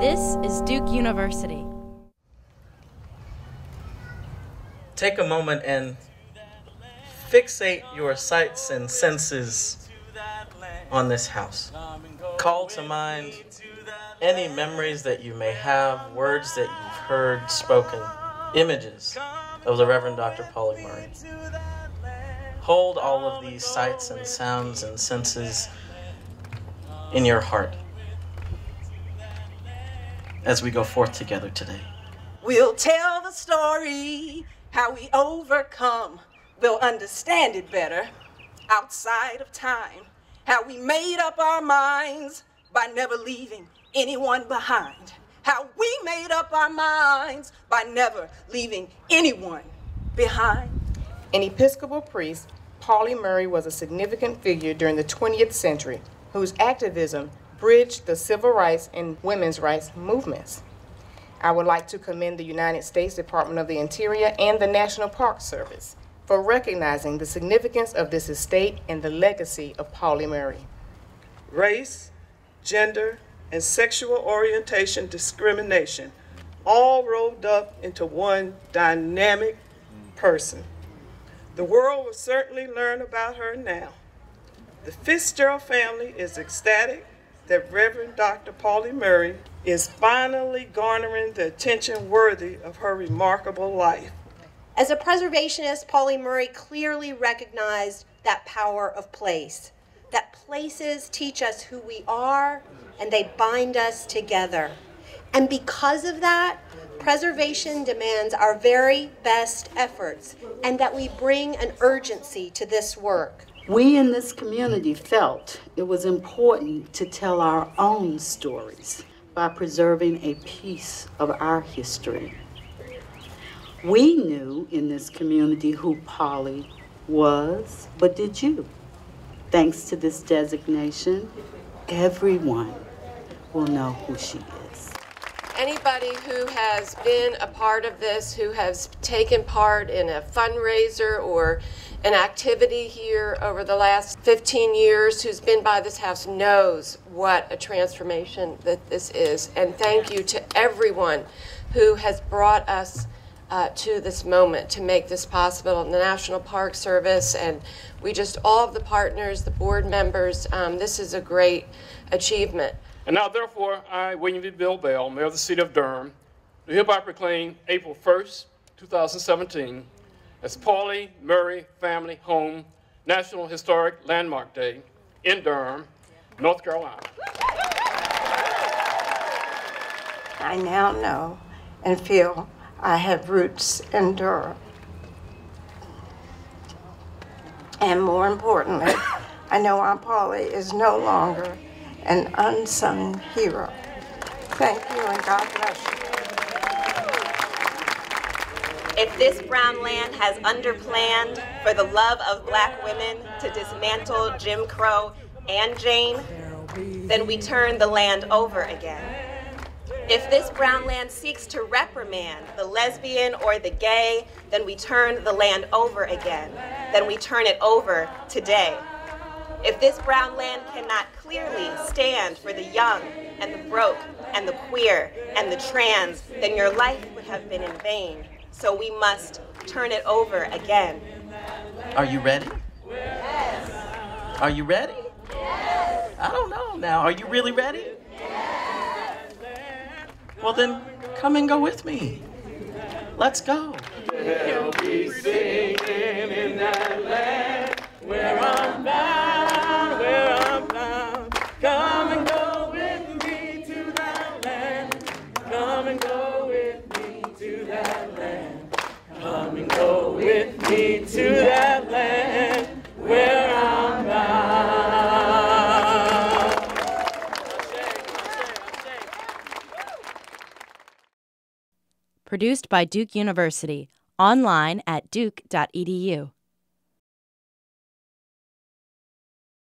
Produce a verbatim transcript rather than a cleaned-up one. This is Duke University. Take a moment and fixate your sights and senses on this house. Call to mind any memories that you may have, words that you've heard spoken, images of the Reverend Doctor Pauli Murray. Hold all of these sights and sounds and senses in your heart as we go forth together today. We'll tell the story, how we overcome. We'll understand it better outside of time, how we made up our minds by never leaving anyone behind. How we made up our minds by never leaving anyone behind. An Episcopal priest, Pauli Murray was a significant figure during the twentieth century whose activism bridged the civil rights and women's rights movements. I would like to commend the United States Department of the Interior and the National Park Service for recognizing the significance of this estate and the legacy of Pauli Murray. Race, gender, and sexual orientation discrimination all rolled up into one dynamic person. The world will certainly learn about her now. The Fitzgerald family is ecstatic that Reverend Doctor Pauli Murray is finally garnering the attention worthy of her remarkable life. As a preservationist, Pauli Murray clearly recognized that power of place, that places teach us who we are and they bind us together. And because of that, preservation demands our very best efforts and that we bring an urgency to this work. We in this community felt it was important to tell our own stories by preserving a piece of our history. We knew in this community who Pauli was, but did you? Thanks to this designation, everyone will know who she is. Anybody who has been a part of this, who has taken part in a fundraiser or an activity here over the last fifteen years, who's been by this house, knows what a transformation that this is. And thank you to everyone who has brought us Uh, to this moment to make this possible, and the National Park Service, and we just, all of the partners, the board members, um, this is a great achievement. And now therefore, I, William V. Bill Bell, Mayor of the City of Durham, do hereby proclaim April first, two thousand seventeen, as Pauli Murray Family Home National Historic Landmark Day in Durham, North Carolina. I now know and feel I have roots in Durham. And more importantly, I know Aunt Pauli is no longer an unsung hero. Thank you and God bless you. If this brown land has underplanned for the love of black women to dismantle Jim Crow and Jane, then we turn the land over again. If this brown land seeks to reprimand the lesbian or the gay, then we turn the land over again. Then we turn it over today. If this brown land cannot clearly stand for the young and the broke and the queer and the trans, then your life would have been in vain. So we must turn it over again. Are you ready? Yes. Are you ready? Yes. I don't know now. Are you really ready? Well then, come and go with me. Let's go. They'll be singing in that land where I'm bound, where I'm bound. Come and go with me to that land. Come and go with me to that land. Come and go with me to that land where I'm bound. Produced by Duke University, online at duke dot e d u.